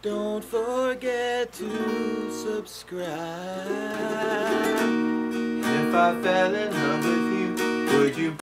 Don't forget to subscribe. If I fell in love with you, would you